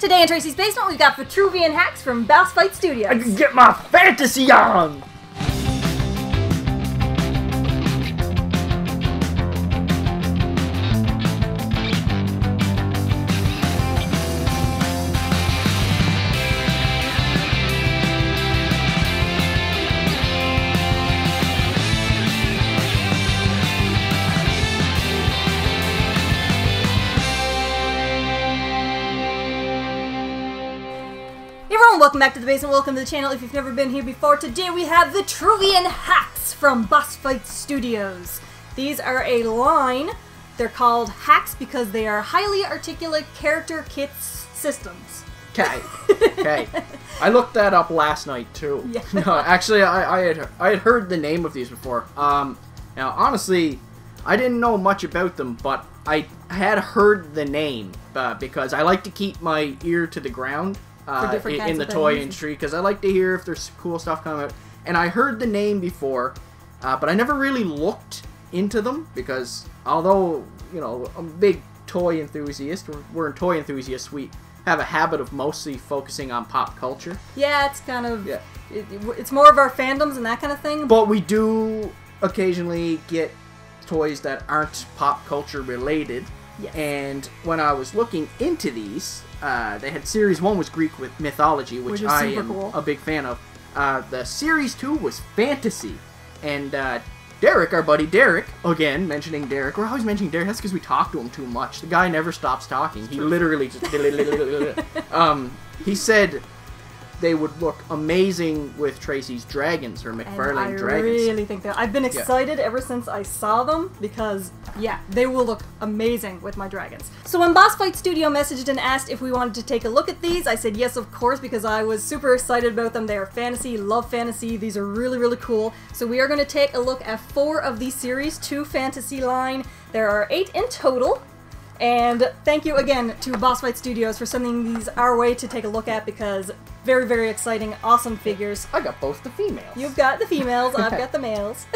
Today in Tracey's Basement, we've got Vitruvian Hacks from Bounce Flight Studios. I can get my fantasy on! Welcome back to the basement, welcome to the channel if you've never been here before. Today we have Vitruvian Hacks from Boss Fight Studios. These are a line, they're called hacks because they are highly articulate character kits systems. Okay, okay. I looked that up last night too. Yeah. No, actually I had heard the name of these before. Now honestly, I didn't know much about them, but I had heard the name because I like to keep my ear to the ground. In the toy industry, because I like to hear if there's cool stuff coming out. And I heard the name before, but I never really looked into them, because although, you know, I'm a big toy enthusiast, we're toy enthusiasts, we have a habit of mostly focusing on pop culture. Yeah, it's kind of, yeah. It's more of our fandoms and that kind of thing. But we do occasionally get toys that aren't pop culture related. Yes. And when I was looking into these, they had series 1 was Greek with mythology, which I am cool. A big fan of. The series 2 was fantasy, and Derek, our buddy Derek, again mentioning Derek. We're always mentioning Derek. That's because we talk to him too much. The guy never stops talking. He literally just. He said they would look amazing with Tracey's dragons, or McFarlane dragons. I really think that. I've been excited ever since I saw them, because, yeah, they will look amazing with my dragons. So when Boss Fight Studio messaged and asked if we wanted to take a look at these, I said yes, of course, because I was super excited about them. They are fantasy, love fantasy, these are really, really cool. So we are going to take a look at 4 of the Series 2 fantasy line. There are 8 in total. And thank you again to Boss Fight Studios for sending these our way to take a look at, because very, very exciting, awesome figures. I got both the females. You've got the females, I've got the males.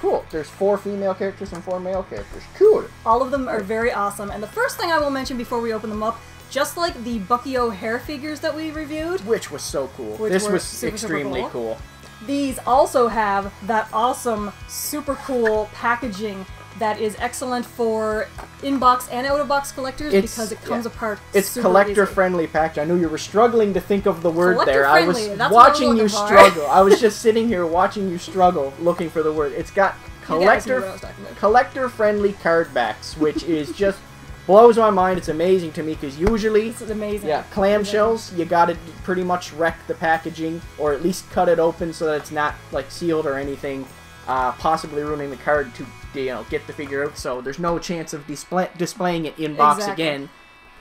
Cool. There's 4 female characters and 4 male characters. Cool. All of them are very awesome. And the first thing I will mention before we open them up, just like the Bucky O'Hare figures that we reviewed. Which was so cool. This was super, extremely super cool. These also have that awesome, super cool packaging that is excellent for in-box and out-of-box collectors, because it comes apart. It's collector-friendly package. I knew you were struggling to think of the word there. I was watching you struggle. I was just sitting here watching you struggle, looking for the word. It's got collector-friendly card backs, which is just blows my mind. It's amazing to me, because usually, this is amazing. Yeah, clamshells, you got to pretty much wreck the packaging, or at least cut it open so that it's not like sealed or anything, possibly ruining the card to, you know, get the figure out, so there's no chance of displaying it in box again.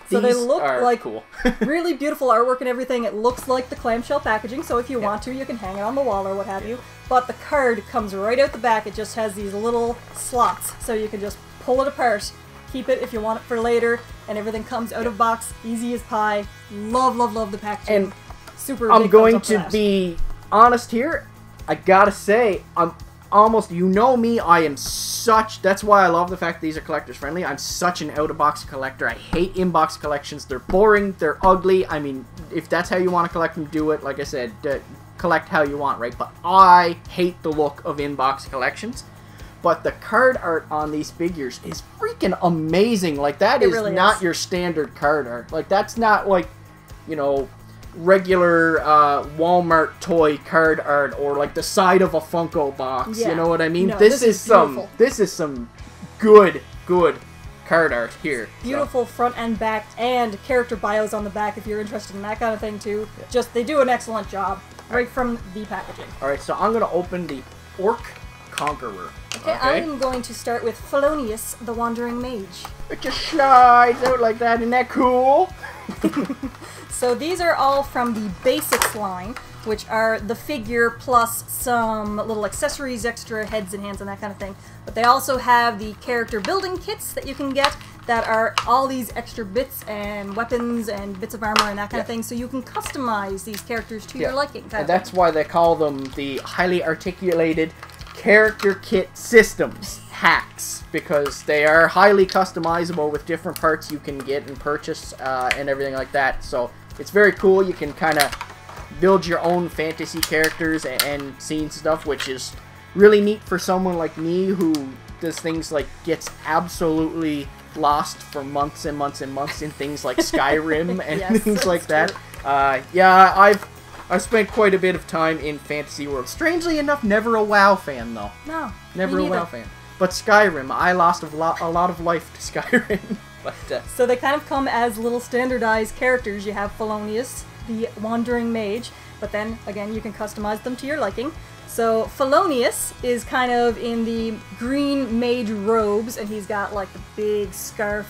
So these they look like cool. Really beautiful artwork and everything. It looks like the clamshell packaging, so if you want to, you can hang it on the wall or what have you. But the card comes right out the back. It just has these little slots, so you can just pull it apart, keep it if you want it for later, and everything comes out of box, easy as pie. Love, love, love the packaging. And super. I'm going to be honest here. I gotta say, I'm almost, you know me, I am such, that's why I love the fact that these are collectors friendly. I'm such an out-of-box collector. I hate in-box collections. They're boring, they're ugly. I mean, if that's how you want to collect them, do it. Like I said, collect how you want, right? But I hate the look of in-box collections. But the card art on these figures is freaking amazing. Like, that is really not your standard card art. Like, that's not like, you know, regular Walmart toy card art, or like the side of a Funko box. You know what I mean? No, this is some good card art here. It's beautiful front and back, and character bios on the back if you're interested in that kind of thing too. Just they do an excellent job right from the packaging. All right, so I'm going to open the Orc Conqueror. Okay, I'm going to start with Felonious, the Wandering Mage. It just slides out like that. Isn't that cool? So these are all from the Basics line, which are the figure plus some little accessories, extra heads and hands and that kind of thing. But they also have the character building kits that you can get that are all these extra bits and weapons and bits of armor and that kind of thing. So you can customize these characters to your liking. And that's why they call them the highly articulated character kit systems. hacks, because they are highly customizable with different parts you can get and purchase and everything like that. So it's very cool. You can kind of build your own fantasy characters and scene stuff, which is really neat for someone like me who does things like gets absolutely lost for months and months and months in things like Skyrim and yes, things like that. Yeah, I've spent quite a bit of time in Fantasy World. Strangely enough, never a WoW fan, though. No, never a WoW fan. But Skyrim, I lost a lot of life to Skyrim. But, so they kind of come as little standardized characters. You have Felonious, the Wandering Mage, but then, again, you can customize them to your liking. So Felonious is kind of in the green mage robes, and he's got like the big scarf,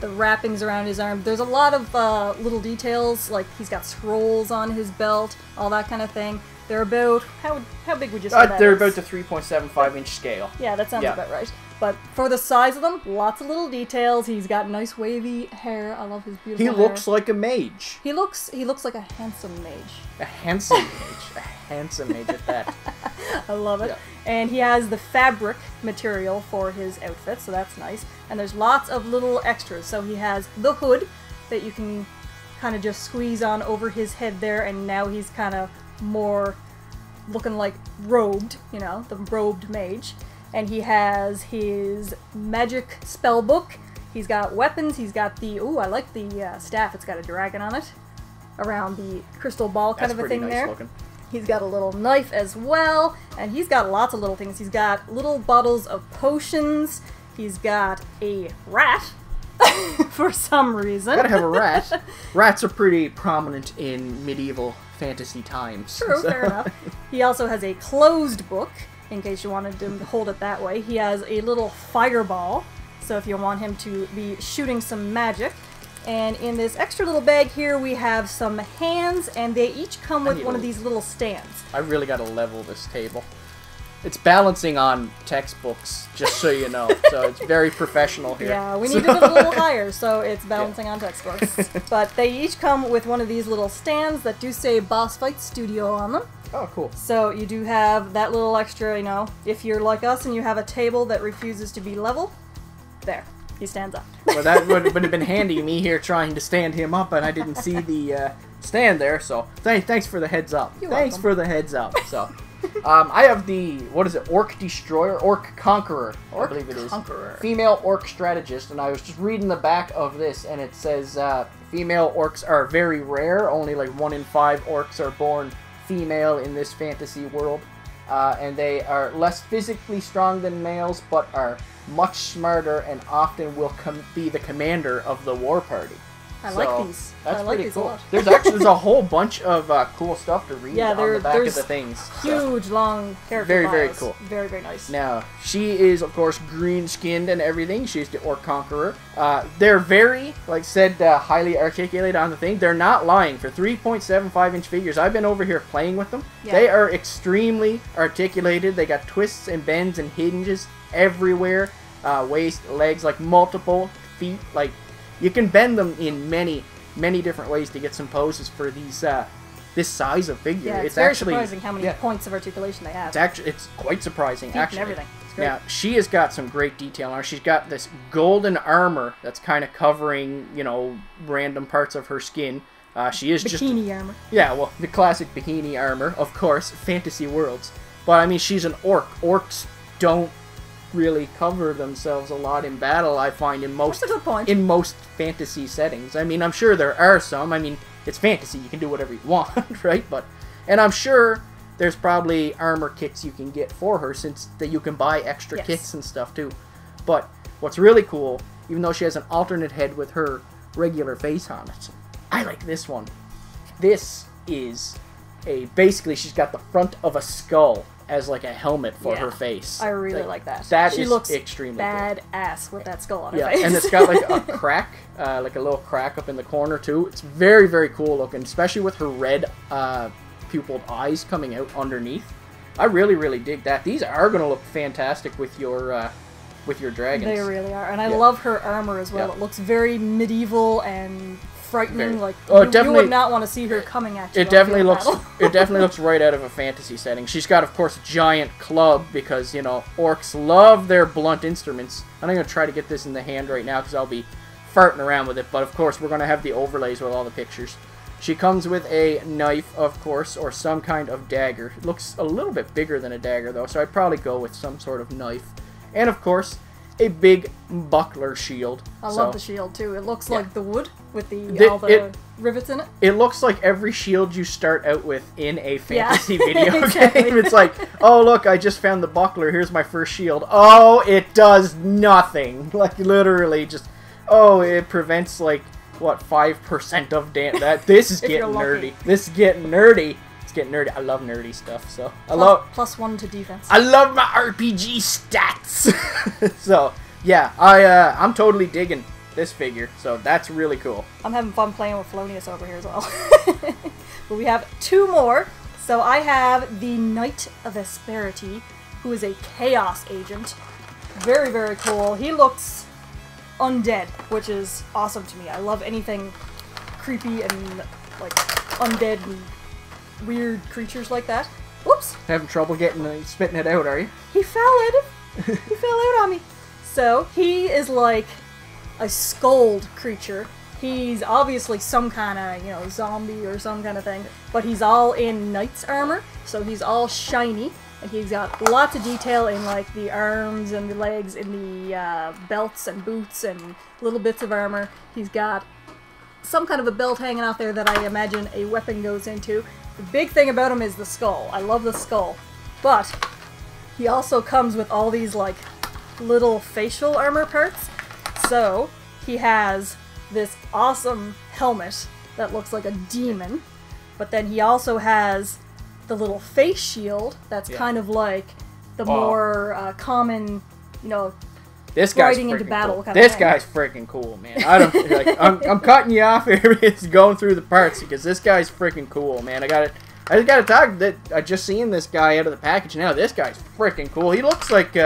the wrappings around his arm. There's a lot of little details, like he's got scrolls on his belt, all that kind of thing. They're about, how big would you say that they're is? About the 3.75 inch scale. Yeah, that sounds about right. But for the size of them, lots of little details. He's got nice wavy hair. I love his beautiful hair. He looks like a mage. He looks like a handsome mage. A handsome mage. A handsome mage at that. I love it. Yeah. And he has the fabric material for his outfit, so that's nice. And there's lots of little extras. So he has the hood that you can kind of just squeeze on over his head there, and now he's kind of more looking like robed, you know, the robed mage. And he has his magic spell book. He's got weapons. He's got the, ooh, I like the staff. It's got a dragon on it around the crystal ball kind of a thing there. That's pretty nice looking. He's got a little knife as well. And he's got lots of little things. He's got little bottles of potions. He's got a rat for some reason. Gotta have a rat. Rats are pretty prominent in medieval fantasy times. True, so. Fair enough. He also has a closed book, in case you wanted him to hold it that way. He has a little fireball, so if you want him to be shooting some magic. And in this extra little bag here, we have some hands, and they each come with one of these little stands. I really gotta level this table. It's balancing on textbooks, just so you know, so it's very professional here. Yeah, we needed it a little higher, so it's balancing on textbooks. But they each come with one of these little stands that do say Boss Fight Studio on them. Oh, cool. So you do have that little extra, you know, if you're like us and you have a table that refuses to be level, there, he stands up. Well, that would have been handy, me here trying to stand him up, and I didn't see the stand there, so thanks for the heads up. You're welcome. Thanks for the heads up. So I have the, what is it, Orc Destroyer? Orc Conqueror, I believe it is. Conqueror. Female Orc Strategist, and I was just reading the back of this, and it says female orcs are very rare, only like 1 in 5 orcs are born female in this fantasy world, and they are less physically strong than males, but are much smarter and often will be the commander of the war party. I like these. That's pretty cool. There's a whole bunch of cool stuff to read on the back of the things. Huge, long character files. Very cool. Very, very nice. Now, she is, of course, green-skinned and everything. She's the Orc Conqueror. They're very, like said, highly articulated on the thing. They're not lying. For 3.75-inch figures, I've been over here playing with them. Yeah. They are extremely articulated. They got twists and bends and hinges everywhere. Waist, legs, like multiple feet, like... You can bend them in many, many different ways to get some poses for these, this size of figure. Yeah, it's very actually surprising how many points of articulation they have. It's quite surprising, actually. Everything. It's great. Now, she has got some great detail on her. She's got this golden armor that's kind of covering, you know, random parts of her skin. She is just... Bikini armor. Yeah, well, the classic bikini armor, of course, fantasy worlds. But, I mean, she's an orc. Orcs don't really cover themselves a lot in battle, I find, in most fantasy settings. I mean, I'm sure there are some. I mean, it's fantasy. You can do whatever you want, right? But, and I'm sure there's probably armor kits you can get for her, since that you can buy extra kits and stuff too. But what's really cool, even though she has an alternate head with her regular face on it, I like this one. This is a, basically she's got the front of a skull as like a helmet for her face. I really like that. She looks extremely badass with that skull on her face. And it's got like a crack, like a little crack up in the corner too. It's very, very cool looking, especially with her red pupiled eyes coming out underneath. I really, really dig that. These are going to look fantastic with your dragons. They really are. And I love her armor as well. It looks very medieval and frightening. Very. Like oh, you would not want to see her coming at you. It definitely looks. It definitely looks right out of a fantasy setting. She's got, of course, a giant club because you know orcs love their blunt instruments. I'm not gonna try to get this in the hand right now because I'll be farting around with it. But of course, we're gonna have the overlays with all the pictures. She comes with a knife, of course, or some kind of dagger. It looks a little bit bigger than a dagger, though, so I'd probably go with some sort of knife. And, of course, a big buckler shield. I love the shield, too. It looks like the wood with all the rivets in it. It looks like every shield you start out with in a fantasy video game. It's like, oh, look, I just found the buckler. Here's my first shield. Oh, it does nothing. Like, literally just, oh, it prevents, like, what, 5% of damage? This is getting nerdy. This is getting nerdy. It's getting nerdy. I love nerdy stuff, so I love +1 to defense. I love my RPG stats. So yeah, I'm totally digging this figure. So that's really cool. I'm having fun playing with Felonious over here as well. But we have two more. So I have the Knight of Asperity, who is a chaos agent. Very, very cool. He looks undead, which is awesome to me. I love anything creepy and like undead and weird creatures like that. Whoops! Having trouble getting spitting it out, are you? He fell at him. He fell out on me. So he is like a scold creature. He's obviously some kind of zombie or some kind of thing, but he's all in knight's armor, so he's all shiny. And he's got lots of detail in, like, the arms and the legs and the belts and boots and little bits of armor. He's got some kind of a belt hanging out there that I imagine a weapon goes into. The big thing about him is the skull. I love the skull. But he also comes with all these, like, little facial armor parts. So he has this awesome helmet that looks like a demon. But then he also has the little face shield that's kind of like the more common, this guy's riding into battle cool. kind of thing. Guy's freaking cool, man. I don't, like, I'm cutting you off here. It's going through the parts because this guy's freaking cool, man. I just gotta talk that I just seen this guy out of the package now. This guy's freaking cool. He looks like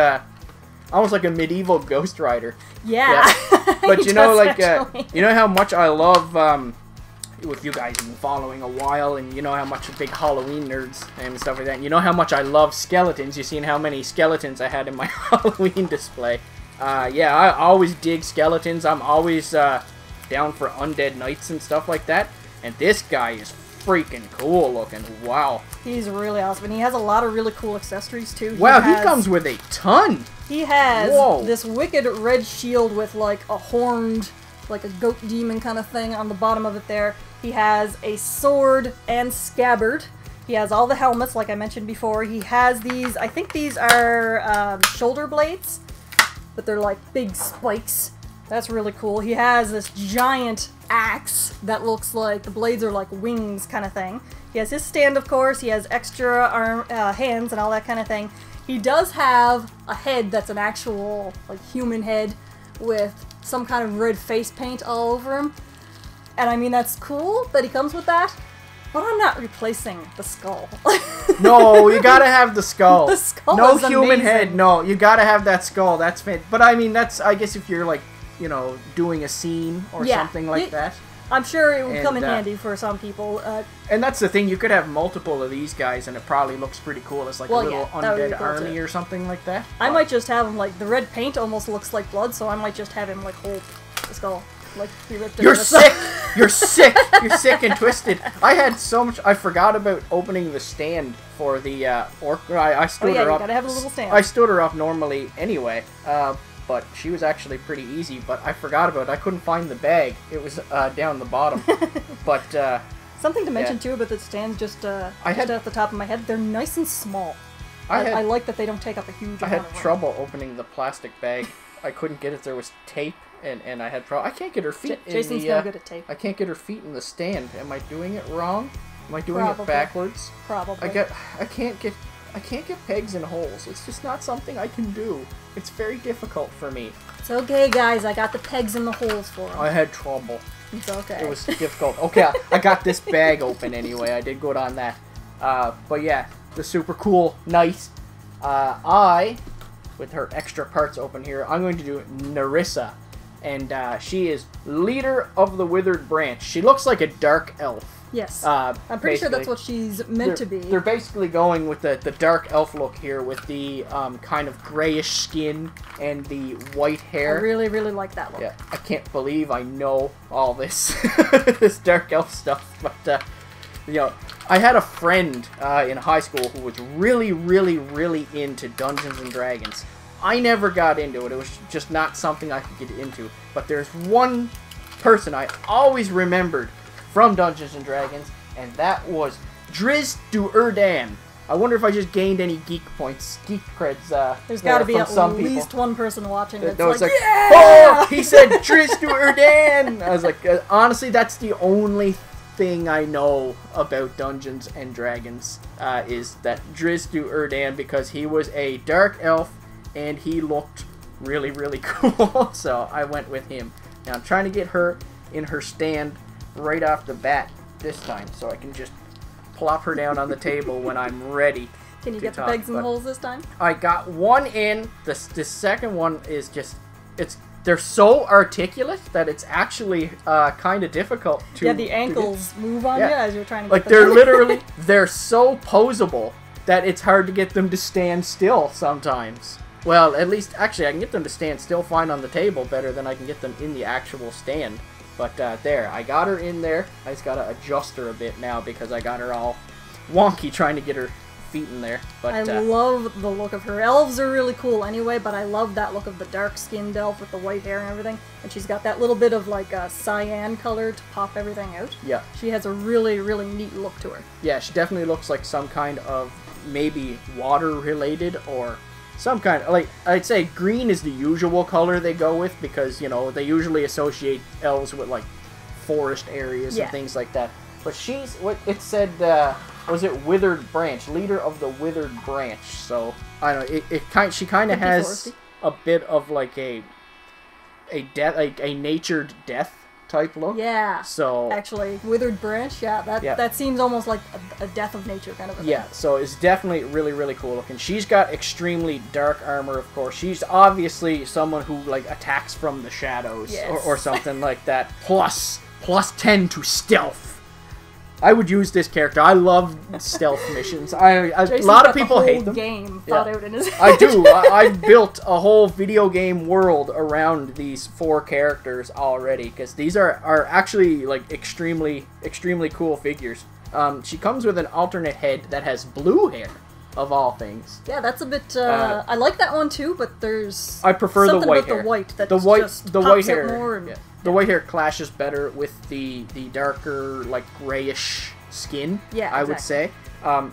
almost like a medieval Ghost Rider. Yeah. But you know how much I love. With you guys, I've been following a while, and you know how much big Halloween nerds and stuff like that. And you know how much I love skeletons. You've seen how many skeletons I had in my Halloween display. Yeah, I always dig skeletons. I'm always down for undead knights and stuff like that. And this guy is freaking cool looking. Wow. He's really awesome. And he has a lot of really cool accessories, too. Wow, he comes with a ton. He has this wicked red shield with, like, a horned, like a goat demon kind of thing on the bottom of it there. He has a sword and scabbard. He has all the helmets, like I mentioned before. He has these, I think these are shoulder blades, but they're like big spikes. That's really cool. He has this giant axe that looks like the blades are like wings kind of thing. He has his stand, of course. He has extra hands and all that kind of thing. He does have a head that's an actual like human head with some kind of red face paint all over him. And I mean, that's cool that he comes with that, but I'm not replacing the skull. No, you gotta have the skull. The skull no is human amazing. Head, no. You gotta have that skull. That's fantastic. But I mean, that's, I guess if you're like, doing a scene or something like that. I'm sure it would come in handy for some people. And that's the thing, you could have multiple of these guys and it probably looks pretty cool. It's like a little undead army or something like that. I might just have him, like, the red paint almost looks like blood, so I might just have him, like, hold the skull. Like, be ripped out. You're sick! You're sick! You're sick and twisted. I had so much, I forgot about opening the stand for the orc. I stood her up. You gotta have a little stand. I stood her up normally anyway, but she was actually pretty easy, but I forgot about it. I couldn't find the bag. It was down the bottom. But something to mention, too, about the stands just at the top of my head. They're nice and small. I like that they don't take up a huge amount of room. I had trouble opening the plastic bag. I couldn't get it. There was tape, and I had trouble. I can't get her feet in the... Jason's no good at tape. I can't get her feet in the stand. Am I doing it wrong? Am I doing it backwards? Probably. I can't get pegs in holes. It's just not something I can do. It's very difficult for me. It's okay, guys. I got the pegs in the holes for them. I had trouble. It's okay. It was difficult. Okay, I got this bag open anyway. I did good on that. But yeah, the super cool, nice. With her extra parts open here, I'm going to do Narissa. and she is leader of the Withered Branch. She looks like a dark elf. Yes. I'm pretty sure that's what she's meant to be. They're basically going with the dark elf look here with the kind of grayish skin and the white hair. I really, really like that look. Yeah, I can't believe I know all this, this dark elf stuff. But, you know, I had a friend in high school who was really, really, really into Dungeons and Dragons. I never got into it. It was just not something I could get into. But there's one person I always remembered from Dungeons & Dragons, and that was Drizzt du'Urden. I wonder if I just gained any geek points, geek creds. There's got to be at least one person watching that's like, yeah! Oh, he said Drizzt du'Urden! I was like, honestly, that's the only thing I know about Dungeons & Dragons, is that Drizzt du'Urden, because he was a dark elf, and he looked really, really cool, so I went with him. Now I'm trying to get her in her stand right off the bat this time, so I can just plop her down on the table when I'm ready. Can you get the pegs and holes this time? I got one in. The second one is just, they're so articulate that it's actually kind of difficult to... Yeah, the ankles move on you as you're trying to get them. Like, they're literally, they're so poseable that it's hard to get them to stand still sometimes. Well, at least, actually, I can get them to stand still fine on the table better than I can get them in the actual stand. But there, I got her in there. I just gotta adjust her a bit now because I got her all wonky trying to get her feet in there. But I love the look of her. Elves are really cool anyway, but I love that look of the dark-skinned elf with the white hair and everything. And she's got that little bit of like a cyan color to pop everything out. Yeah. She has a really, really neat look to her. Yeah, she definitely looks like some kind of maybe water-related or... some kind of, like, I'd say green is the usual color they go with because, you know, they usually associate elves with, like, forest areas and things like that. But she's, what it said, was it Withered Branch? Leader of the Withered Branch. So, I don't know, she kind of has a bit of, like, a natured death type look. Yeah. So actually, Withered Branch. Yeah. That seems almost like a death of nature kind of a thing. Yeah. So it's definitely really, really cool looking. She's got extremely dark armor, of course. She's obviously someone who like attacks from the shadows or something like that. Plus 10 to stealth. I would use this character. I love stealth missions. A lot of people hate them. I do. I've built a whole video game world around these four characters already because these are actually like extremely cool figures. She comes with an alternate head that has blue hair, of all things. Yeah, that's a bit. I like that one too, but there's. I prefer the white hair. The white that just pops up more. And, the white hair clashes better with the darker, like, grayish skin, I would say.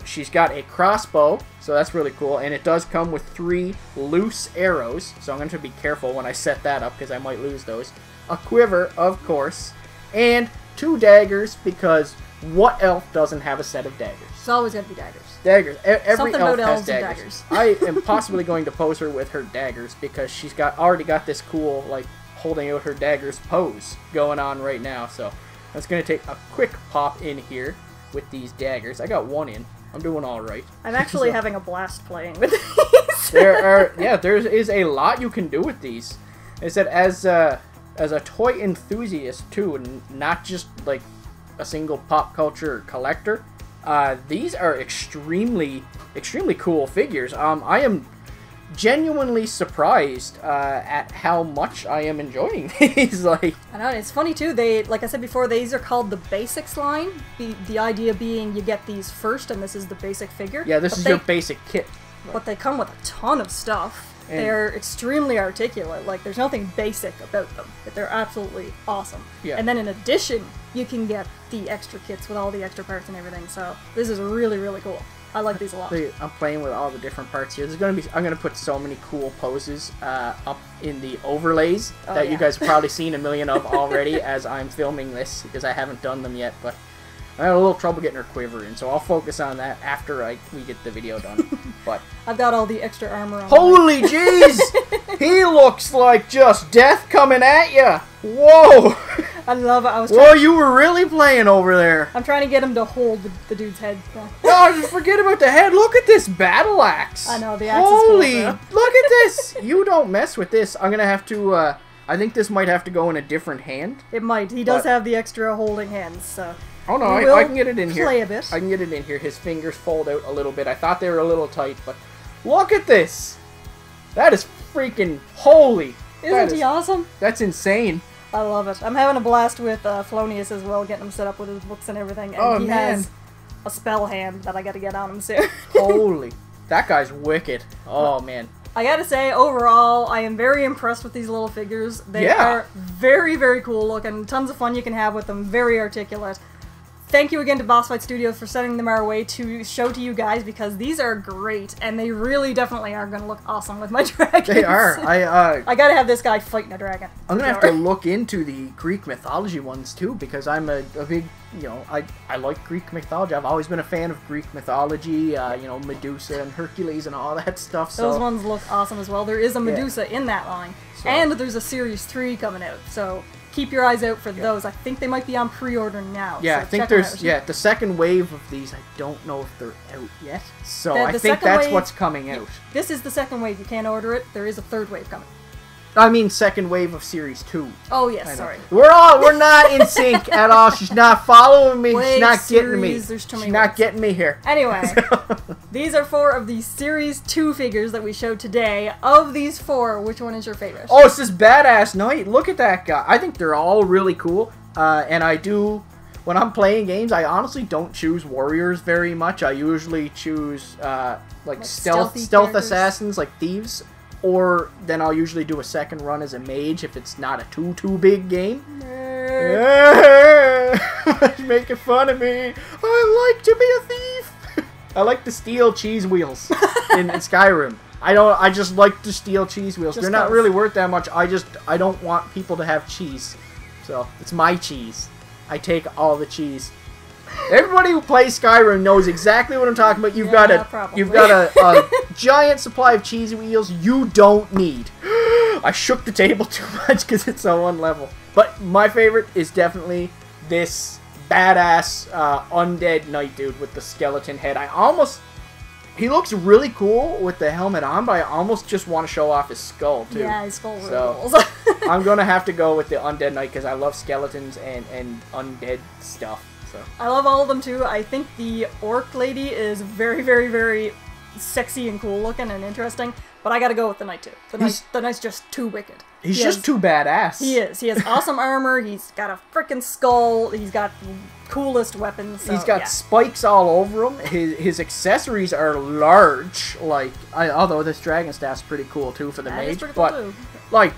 She's got a crossbow, so that's really cool. And it does come with 3 loose arrows, so I'm going to be careful when I set that up because I might lose those. A quiver, of course, and 2 daggers because what elf doesn't have a set of daggers? It's always going to be daggers. Daggers. Every elf has daggers. I am possibly going to pose her with her daggers because she's already got this cool, like, holding out her daggers pose going on right now, so that's going to take a quick pop in here with these daggers. I got one in. I'm doing all right. I'm actually having a blast playing with these. There is a lot you can do with these. I said as a toy enthusiast too, and not just like a single pop culture collector, these are extremely cool figures. I am genuinely surprised at how much I am enjoying these. Like, I know, it's funny too. They, like I said before, these are called the basics line. The idea being you get these first, and this is the basic figure. Yeah, this is your basic kit. But they come with a ton of stuff. And they're extremely articulate. Like, there's nothing basic about them. But they're absolutely awesome. Yeah. And then in addition, you can get the extra kits with all the extra parts and everything. So this is really, really cool. I like these a lot. I'm playing with all the different parts here. There's going to be, I'm going to put so many cool poses up in the overlays that you guys have probably seen a million of already as I'm filming this because I haven't done them yet. But I had a little trouble getting her quiver in, so I'll focus on that after we get the video done. But I've got all the extra armor on. Holy jeez! He looks like just death coming at you. Whoa! I love it. Whoa, you were really playing over there. I'm trying to get him to hold the dude's head. No, forget about the head. Look at this battle axe. I know, the axe is cool, though. Look at this. You don't mess with this. I'm going to have to... I think this might have to go in a different hand. It might. He does have the extra holding hands, so... Oh no, I can get it in here. Play a bit. I can get it in here. His fingers fold out a little bit. I thought they were a little tight, but... Look at this! That is freaking holy! Isn't he awesome? That's insane. I love it. I'm having a blast with Felonious as well, getting him set up with his books and everything. And he has a spell hand that I gotta get on him soon. Holy. That guy's wicked. Oh, man. I gotta say, overall, I am very impressed with these little figures. They are very, very cool looking. Tons of fun you can have with them. Very articulate. Thank you again to Boss Fight Studios for sending them our way to show to you guys, because these are great, and they really definitely are going to look awesome with my dragons. They are. I gotta have this guy fighting a dragon. I'm going to have to look into the Greek mythology ones, too, because I'm a big, you know, I like Greek mythology. I've always been a fan of Greek mythology, you know, Medusa and Hercules and all that stuff. So. Those ones look awesome as well. There is a Medusa in that line, and there's a Series 3 coming out, so... Keep your eyes out for those. I think they might be on pre-order now. Yeah, so I think there's the second wave of these. I don't know if they're out yet. So I think that's what's coming out. This is the second wave. You can't order it. There is a third wave coming. I mean, second wave of Series 2. Oh yes, sorry. We're not in sync at all. She's not following me. She's not getting me. She's not getting me here. Anyway, these are 4 of the Series 2 figures that we showed today. Of these 4, which one is your favorite? Oh, it's this badass knight. Look at that guy. I think they're all really cool, and I do. When I'm playing games, I honestly don't choose warriors very much. I usually choose like stealth assassins, like thieves. Or then I'll usually do a second run as a mage if it's not a too big game. Nerd. You're making fun of me. I like to be a thief. I like to steal cheese wheels in Skyrim. I just like to steal cheese wheels. They're not really worth that much. I don't want people to have cheese. So it's my cheese. I take all the cheese. Everybody who plays Skyrim knows exactly what I'm talking about. You've got a giant supply of cheese wheels you don't need. I shook the table too much because it's on one level. But my favorite is definitely this badass undead knight dude with the skeleton head. He looks really cool with the helmet on, but I almost just want to show off his skull too. Yeah, his skull rules. So I'm gonna have to go with the undead knight because I love skeletons and undead stuff. So. I love all of them too. I think the orc lady is very, very, very sexy and cool looking and interesting, but I gotta go with the knight too. The knight's just too wicked. He's just too badass. He is. He has awesome armor, he's got a freaking skull, he's got the coolest weapons. So, he's got spikes all over him. His accessories are large, like, although this dragon staff's pretty cool too for the mage, but cool like,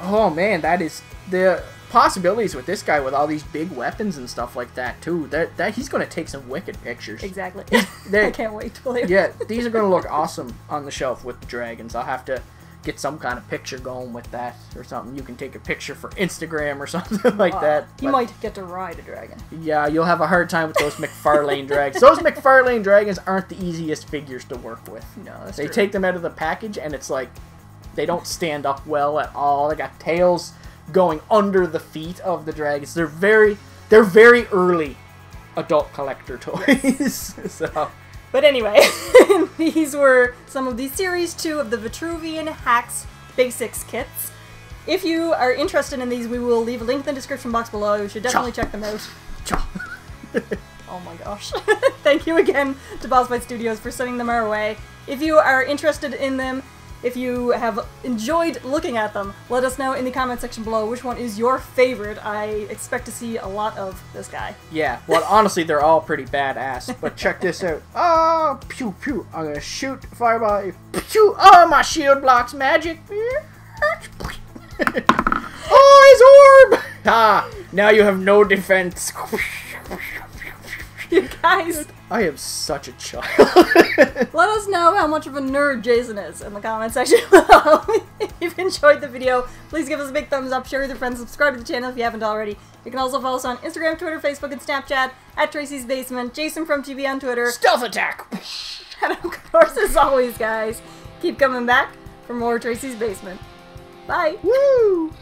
oh man, that is the... possibilities with this guy with all these big weapons and stuff like that too. That he's gonna take some wicked pictures. Exactly. I can't wait to play. Yeah, these are gonna look awesome on the shelf with the dragons. I'll have to get some kind of picture going with that or something. You can take a picture for Instagram or something like that. He might get to ride a dragon. Yeah, you'll have a hard time with those McFarlane dragons. Those McFarlane dragons aren't the easiest figures to work with. No, that's true. They take them out of the package and it's like they don't stand up well at all. They got tails going under the feet of the dragons. They're very early adult collector toys. So. But anyway, these were some of the Series 2 of the Vitruvian Hacks Basics Kits. If you are interested in these, we will leave a link in the description box below. You should definitely check them out. Oh my gosh. Thank you again to Boss Fight Studios for sending them our way. If you are interested in them, if you have enjoyed looking at them, let us know in the comment section below which one is your favorite. I expect to see a lot of this guy. Yeah, well, honestly, they're all pretty badass, but check this out. Oh, pew, pew. I'm going to shoot fireball. Pew. Oh, my shield blocks magic. Oh, his orb. Ah, now you have no defense. You guys, I am such a child. Let us know how much of a nerd Jason is in the comment section below. If you've enjoyed the video, please give us a big thumbs up, share with your friends, subscribe to the channel if you haven't already. You can also follow us on Instagram, Twitter, Facebook, and Snapchat at Tracey's Basement, Jason from GB on Twitter. Stealth attack! And of course, as always, guys, keep coming back for more Tracey's Basement. Bye! Woo!